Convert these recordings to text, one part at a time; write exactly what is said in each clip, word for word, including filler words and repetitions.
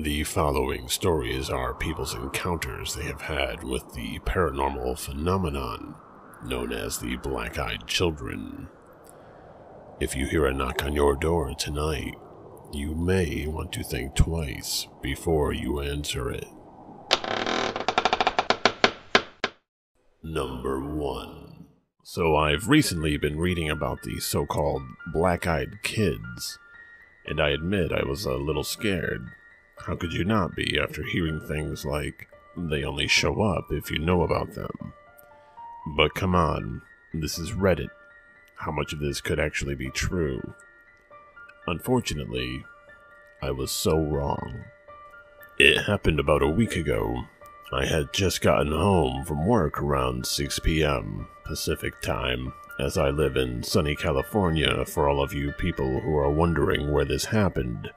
The following stories are people's encounters they have had with the paranormal phenomenon known as the Black Eyed Children. If you hear a knock on your door tonight, you may want to think twice before you answer it. Number one. So I've recently been reading about the so-called Black Eyed Kids, and I admit I was a little scared. How could you not be after hearing things like, they only show up if you know about them? But come on, this is Reddit. How much of this could actually be true? Unfortunately, I was so wrong. It happened about a week ago. I had just gotten home from work around six p m Pacific time, as I live in sunny California for all of you people who are wondering where this happened.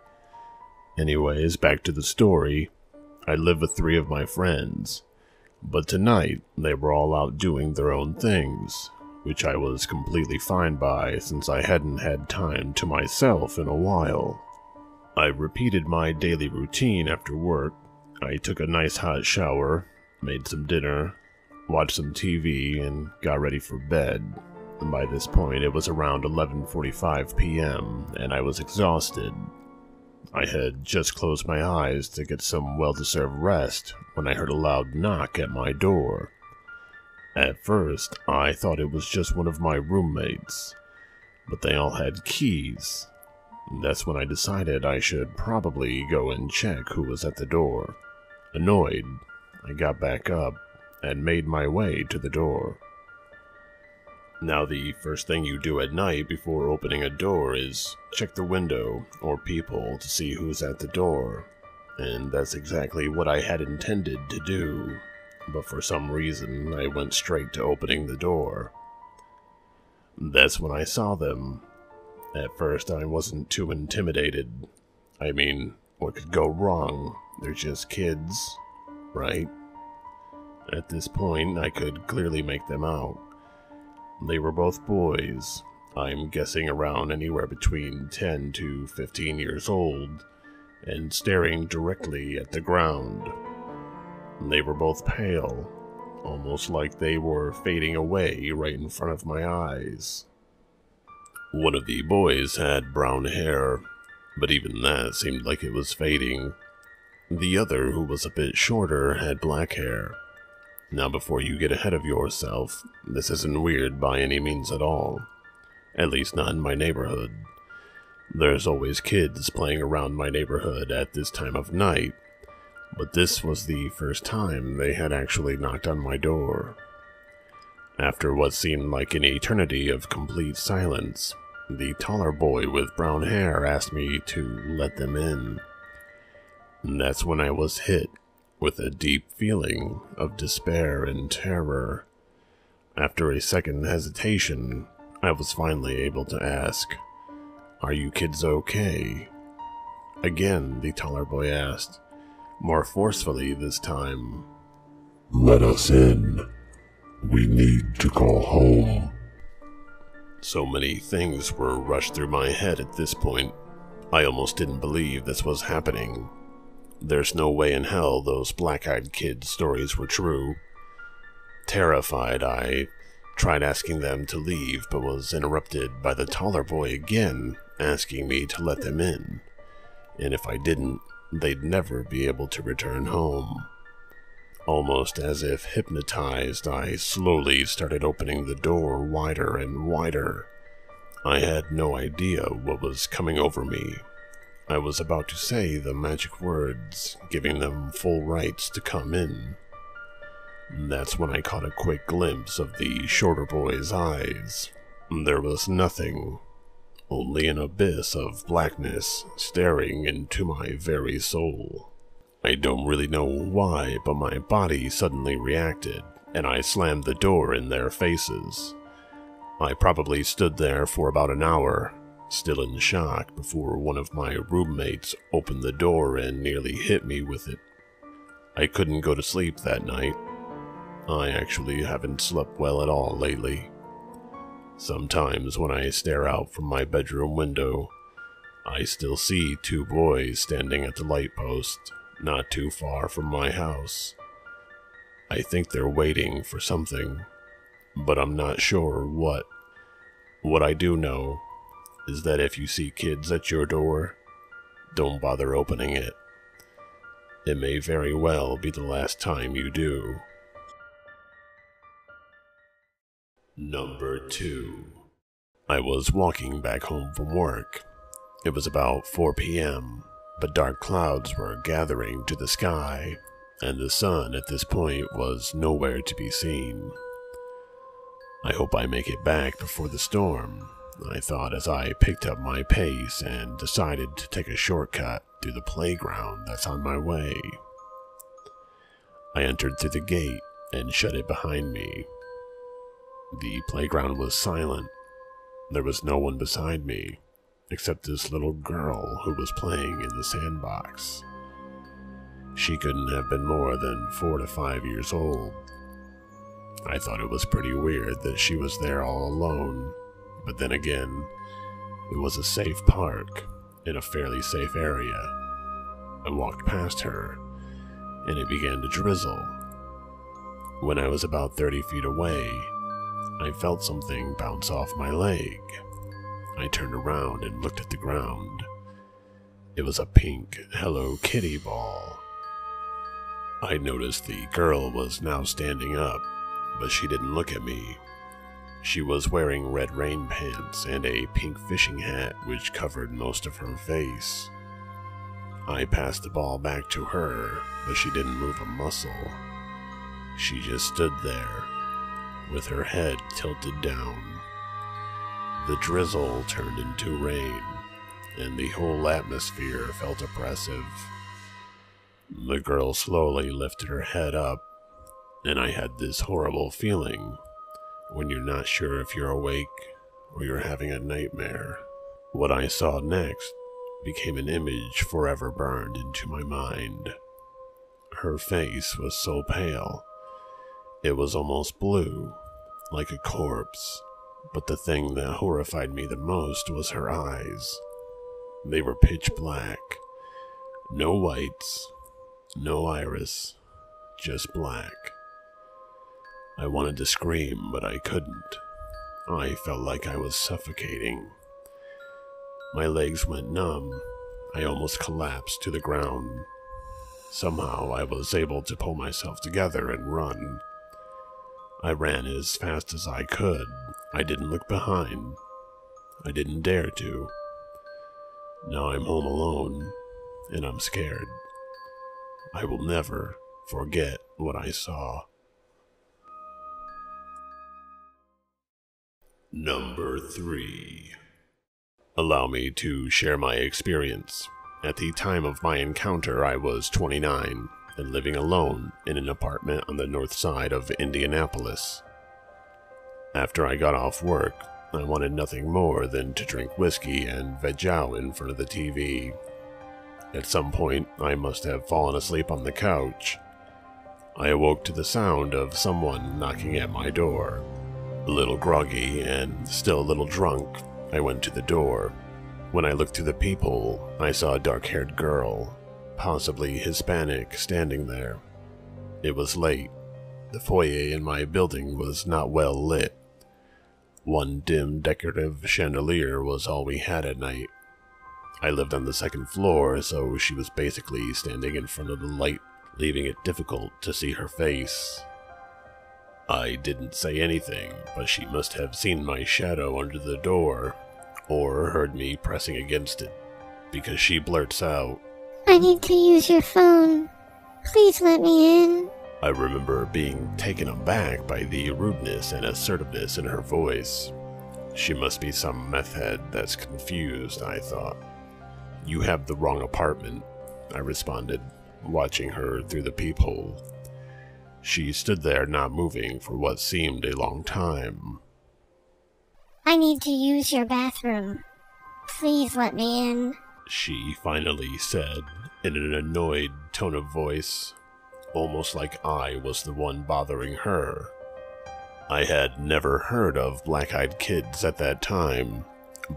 Anyways, back to the story. I live with three of my friends, but tonight they were all out doing their own things, which I was completely fine by since I hadn't had time to myself in a while. I repeated my daily routine after work. I took a nice hot shower, made some dinner, watched some T V, and got ready for bed. And by this point, it was around eleven forty-five p m, and I was exhausted. I had just closed my eyes to get some well-deserved rest when I heard a loud knock at my door. At first, I thought it was just one of my roommates, but they all had keys. That's when I decided I should probably go and check who was at the door. Annoyed, I got back up and made my way to the door. Now, the first thing you do at night before opening a door is check the window or people to see who's at the door, and that's exactly what I had intended to do, but for some reason I went straight to opening the door. That's when I saw them. At first I wasn't too intimidated. I mean, what could go wrong? They're just kids, right? At this point I could clearly make them out. They were both boys, I'm guessing around anywhere between ten to fifteen years old, and staring directly at the ground. They were both pale, almost like they were fading away right in front of my eyes. One of the boys had brown hair, but even that seemed like it was fading. The other, who was a bit shorter, had black hair. Now, before you get ahead of yourself, this isn't weird by any means at all. At least not in my neighborhood. There's always kids playing around my neighborhood at this time of night, but this was the first time they had actually knocked on my door. After what seemed like an eternity of complete silence, the taller boy with brown hair asked me to let them in. And that's when I was hit with a deep feeling of despair and terror. After a second hesitation, I was finally able to ask, "Are you kids okay?" Again, the taller boy asked, more forcefully this time. "Let us in. We need to call home." So many things were rushed through my head at this point. I almost didn't believe this was happening. There's no way in hell those black-eyed kids' stories were true. Terrified, I tried asking them to leave, but was interrupted by the taller boy again, asking me to let them in. And if I didn't, they'd never be able to return home. Almost as if hypnotized, I slowly started opening the door wider and wider. I had no idea what was coming over me. I was about to say the magic words, giving them full rights to come in. That's when I caught a quick glimpse of the shorter boy's eyes. There was nothing, only an abyss of blackness staring into my very soul. I don't really know why, but my body suddenly reacted, and I slammed the door in their faces. I probably stood there for about an hour, still in shock, before one of my roommates opened the door and nearly hit me with it. I couldn't go to sleep that night. I actually haven't slept well at all lately. Sometimes when I stare out from my bedroom window, I still see two boys standing at the light post, not too far from my house. I think they're waiting for something, but I'm not sure what. What I do know is that if you see kids at your door, don't bother opening it. It may very well be the last time you do. Number two. I was walking back home from work. It was about four p m, but dark clouds were gathering to the sky, and the sun at this point was nowhere to be seen. I hope I make it back before the storm, I thought as I picked up my pace and decided to take a shortcut through the playground that's on my way. I entered through the gate and shut it behind me. The playground was silent. There was no one beside me, except this little girl who was playing in the sandbox. She couldn't have been more than four to five years old. I thought it was pretty weird that she was there all alone, but then again, it was a safe park in a fairly safe area. I walked past her, and it began to drizzle. When I was about thirty feet away, I felt something bounce off my leg. I turned around and looked at the ground. It was a pink Hello Kitty ball. I noticed the girl was now standing up, but she didn't look at me. She was wearing red rain pants and a pink fishing hat which covered most of her face. I passed the ball back to her, but she didn't move a muscle. She just stood there, with her head tilted down. The drizzle turned into rain, and the whole atmosphere felt oppressive. The girl slowly lifted her head up, and I had this horrible feeling when you're not sure if you're awake or you're having a nightmare. What I saw next became an image forever burned into my mind. Her face was so pale, it was almost blue, like a corpse, but the thing that horrified me the most was her eyes. They were pitch black. No whites, no iris, just black. I wanted to scream, but I couldn't. I felt like I was suffocating. My legs went numb. I almost collapsed to the ground. Somehow I was able to pull myself together and run. I ran as fast as I could. I didn't look behind. I didn't dare to. Now I'm home alone, and I'm scared. I will never forget what I saw. Number three. Allow me to share my experience. At the time of my encounter, I was twenty-nine. And living alone in an apartment on the north side of Indianapolis. After I got off work, I wanted nothing more than to drink whiskey and veg out in front of the T V. At some point, I must have fallen asleep on the couch. I awoke to the sound of someone knocking at my door. A little groggy and still a little drunk, I went to the door. When I looked through the peephole, I saw a dark-haired girl, possibly Hispanic, standing there. It was late. The foyer in my building was not well lit. One dim decorative chandelier was all we had at night. I lived on the second floor, so she was basically standing in front of the light, leaving it difficult to see her face. I didn't say anything, but she must have seen my shadow under the door, or heard me pressing against it, because she blurts out, "I need to use your phone. Please let me in." I remember being taken aback by the rudeness and assertiveness in her voice. She must be some meth head that's confused, I thought. "You have the wrong apartment," I responded, watching her through the peephole. She stood there not moving for what seemed a long time. "I need to use your bathroom. Please let me in," she finally said, in an annoyed tone of voice, almost like I was the one bothering her. I had never heard of Black Eyed Kids at that time,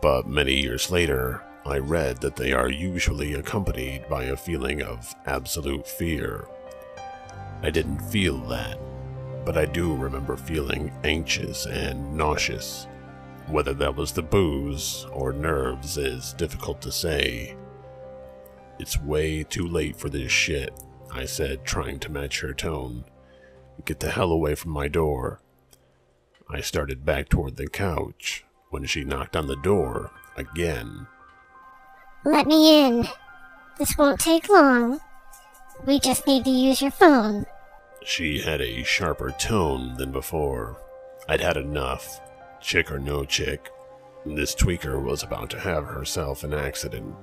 but many years later, I read that they are usually accompanied by a feeling of absolute fear. I didn't feel that, but I do remember feeling anxious and nauseous. Whether that was the booze or nerves is difficult to say. "It's way too late for this shit," I said, trying to match her tone. "Get the hell away from my door." I started back toward the couch when she knocked on the door again. "Let me in. This won't take long. We just need to use your phone." She had a sharper tone than before. I'd had enough. Chick or no chick, this tweaker was about to have herself an accident.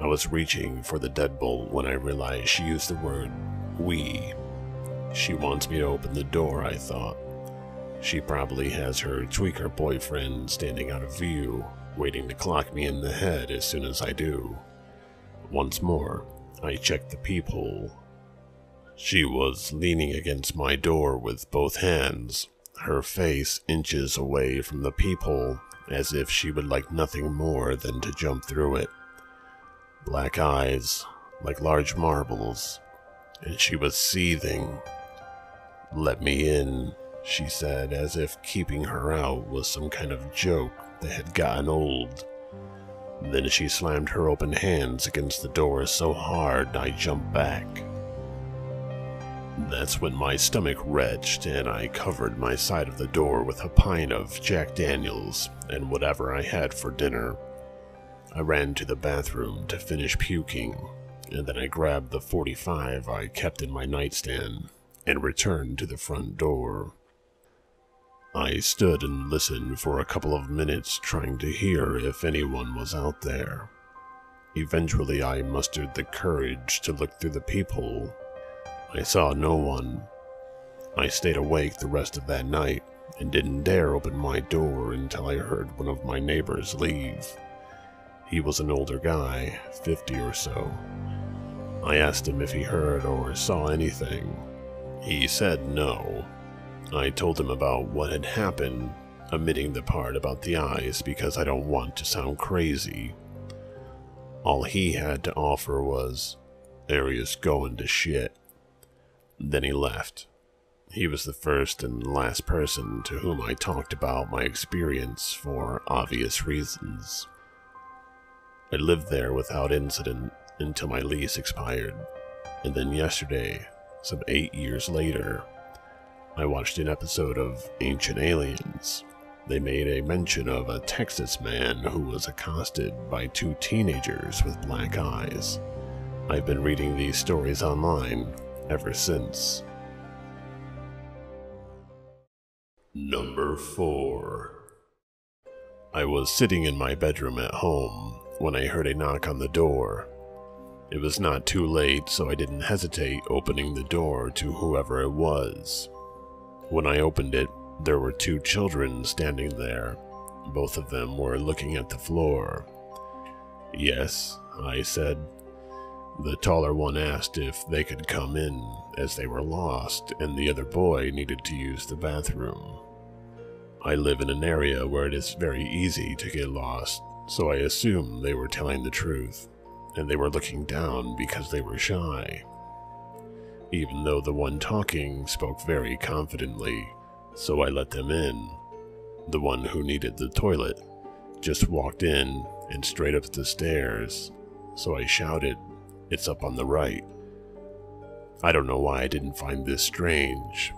I was reaching for the deadbolt when I realized she used the word "we." She wants me to open the door, I thought. She probably has her tweaker boyfriend standing out of view, waiting to clock me in the head as soon as I do. Once more, I checked the peephole. She was leaning against my door with both hands, her face inches away from the peephole, as if she would like nothing more than to jump through it. Black eyes, like large marbles, and she was seething. "Let me in," she said, as if keeping her out was some kind of joke that had gotten old. Then she slammed her open hands against the door so hard I jumped back. That's when my stomach retched and I covered my side of the door with a pint of Jack Daniels and whatever I had for dinner. I ran to the bathroom to finish puking, and then I grabbed the forty-five I kept in my nightstand and returned to the front door. I stood and listened for a couple of minutes, trying to hear if anyone was out there. Eventually, I mustered the courage to look through the peephole. I saw no one. I stayed awake the rest of that night and didn't dare open my door until I heard one of my neighbors leave. He was an older guy, fifty or so. I asked him if he heard or saw anything. He said no. I told him about what had happened, omitting the part about the eyes because I don't want to sound crazy. All he had to offer was, "Area's going to shit." Then he left. He was the first and last person to whom I talked about my experience for obvious reasons. I lived there without incident until my lease expired, and then yesterday, some eight years later, I watched an episode of Ancient Aliens. They made a mention of a Texas man who was accosted by two teenagers with black eyes. I've been reading these stories online ever since. Number four. I was sitting in my bedroom at home when I heard a knock on the door. It was not too late, so I didn't hesitate opening the door to whoever it was. When I opened it, there were two children standing there. Both of them were looking at the floor. "Yes," I said. The taller one asked if they could come in, as they were lost and the other boy needed to use the bathroom. I live in an area where it is very easy to get lost, so I assumed they were telling the truth, and they were looking down because they were shy. Even though the one talking spoke very confidently, so I let them in. The one who needed the toilet just walked in and straight up the stairs, so I shouted, "It's up on the right." I don't know why I didn't find this strange,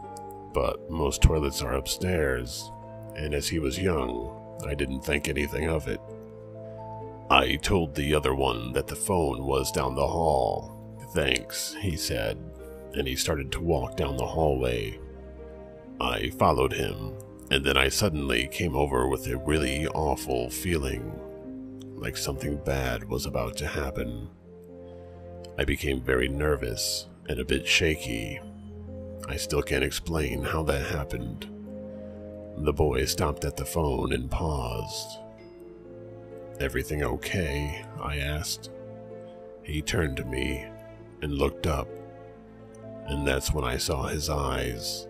but most toilets are upstairs, and as he was young, I didn't think anything of it. I told the other one that the phone was down the hall. "Thanks," he said, and he started to walk down the hallway. I followed him, and then I suddenly came over with a really awful feeling, like something bad was about to happen. I became very nervous and a bit shaky. I still can't explain how that happened. The boy stopped at the phone and paused. "Everything okay?" I asked. He turned to me and looked up, and that's when I saw his eyes.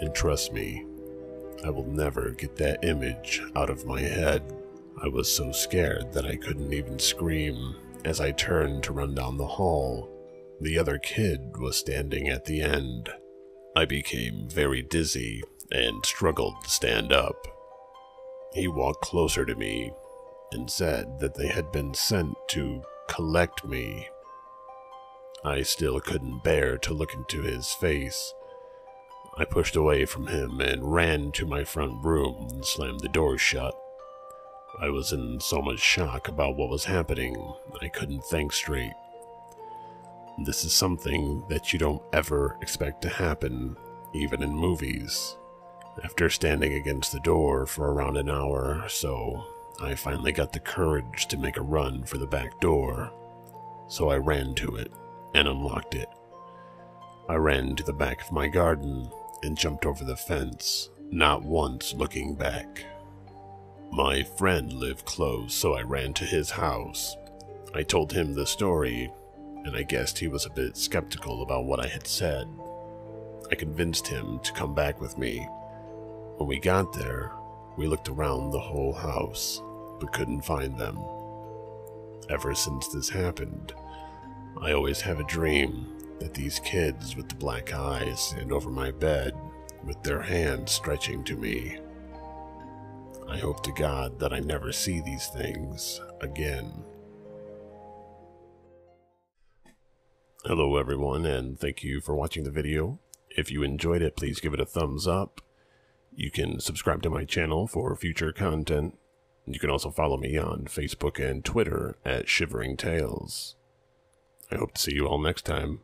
And trust me, I will never get that image out of my head I was so scared that I couldn't even scream as I turned to run down the hall. The other kid was standing at the end. I became very dizzy and struggled to stand up. He walked closer to me and said that they had been sent to collect me. I still couldn't bear to look into his face. I pushed away from him and ran to my front room and slammed the door shut. I was in so much shock about what was happening, I couldn't think straight. This is something that you don't ever expect to happen, even in movies. After standing against the door for around an hour or so, I finally got the courage to make a run for the back door. So I ran to it and unlocked it. I ran to the back of my garden and jumped over the fence, not once looking back. My friend lived close, so I ran to his house. I told him the story, and I guessed he was a bit skeptical about what I had said. I convinced him to come back with me. When we got there, we looked around the whole house, but couldn't find them. Ever since this happened, I always have a dream that these kids with the black eyes stand over my bed with their hands stretching to me. I hope to God that I never see these things again. Hello everyone, and thank you for watching the video. If you enjoyed it, please give it a thumbs up. You can subscribe to my channel for future content. You can also follow me on Facebook and Twitter at Shivering Tales. I hope to see you all next time.